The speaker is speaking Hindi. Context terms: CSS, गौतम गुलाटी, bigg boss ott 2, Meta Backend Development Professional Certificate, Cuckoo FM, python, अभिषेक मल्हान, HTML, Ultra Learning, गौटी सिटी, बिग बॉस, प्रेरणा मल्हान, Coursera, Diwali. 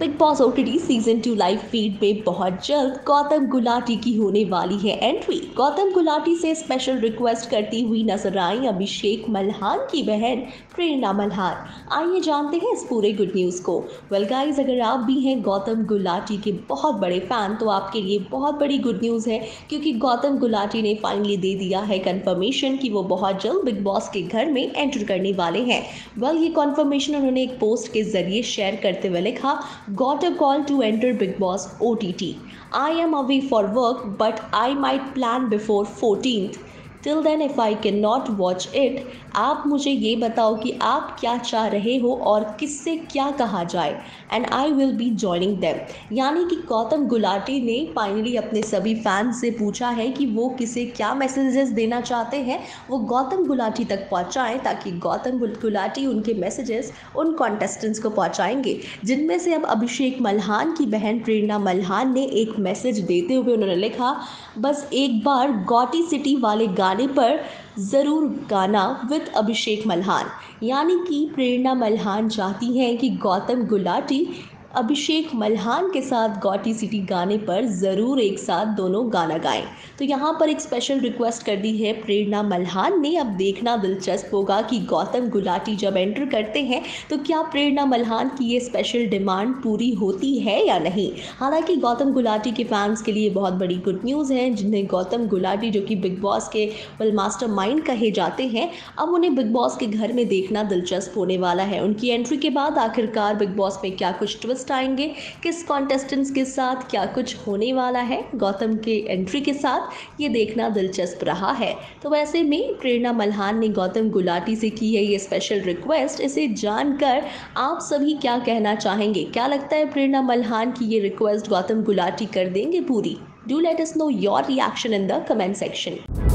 बिग बॉस OTT season 2 live feed में बहुत जल्द गौतम गुलाटी की होने वाली है एंट्री। गौतम गुलाटी से स्पेशल रिक्वेस्ट करती हुई नजर आई अभिषेक मल्हान की बहन प्रेरणा मल्हान। आइए जानते हैं इस पूरे गुड न्यूज़ को। वेल गाइस, अगर आप भी हैं गौतम गुलाटी के बहुत बड़े फ़ैन तो आपके लिए बहुत बड़ी गुड न्यूज़ है, क्योंकि गौतम गुलाटी ने फाइनली दे दिया है कन्फर्मेशन कि वो बहुत जल्द बिग बॉस के घर में एंटर करने वाले हैं। वेल, ये कन्फर्मेशन उन्होंने एक पोस्ट के जरिए शेयर करते हुए लिखा, Got a call to enter Bigg Boss OTT. I am away for work, but I might plan before 14th. Till then, if I cannot watch it, आप मुझे ये बताओ कि आप क्या चाह रहे हो और किससे क्या कहा जाए, and I will be joining them. यानी कि गौतम गुलाटी ने फाइनली अपने सभी फैंस से पूछा है कि वो किसे क्या मैसेजेस देना चाहते हैं, वो गौतम गुलाटी तक पहुंचाएं ताकि गौतम गुलाटी उनके मैसेजेस उन कॉन्टेस्टेंट्स को पहुंचाएंगे, जिनमें से अब अभिषेक मल्हान की बहन प्रेरणा मल्हान ने एक मैसेज देते हुए उन्होंने लिखा, बस एक बार गौटी सिटी वाले गाने पर ज़रूर गाना विद अभिषेक मल्हान। यानी कि प्रेरणा मल्हान चाहती हैं कि गौतम गुलाटी अभिषेक मल्हान के साथ गौटी सिटी गाने पर ज़रूर एक साथ दोनों गाना गाएं। तो यहाँ पर एक स्पेशल रिक्वेस्ट कर दी है प्रेरणा मल्हान ने। अब देखना दिलचस्प होगा कि गौतम गुलाटी जब एंटर करते हैं तो क्या प्रेरणा मल्हान की ये स्पेशल डिमांड पूरी होती है या नहीं। हालांकि गौतम गुलाटी के फैंस के लिए बहुत बड़ी गुड न्यूज़ है, जिन्हें गौतम गुलाटी जो कि बिग बॉस के मास्टरमाइंड कहे जाते हैं, अब उन्हें बिग बॉस के घर में देखना दिलचस्प होने वाला है। उनकी एंट्री के बाद आखिरकार बिग बॉस में क्या कुछ आएंगे, किस कॉन्टेस्टेंट्स के साथ क्या कुछ होने वाला है गौतम के एंट्री के साथ, ये देखना दिलचस्प रहा है। तो वैसे में प्रेरणा मल्हान ने गौतम गुलाटी से की है ये स्पेशल रिक्वेस्ट, इसे जानकर आप सभी क्या कहना चाहेंगे? क्या लगता है प्रेरणा मल्हान की ये रिक्वेस्ट गौतम गुलाटी कर देंगे पूरी? Do let us know your reaction in the comment section.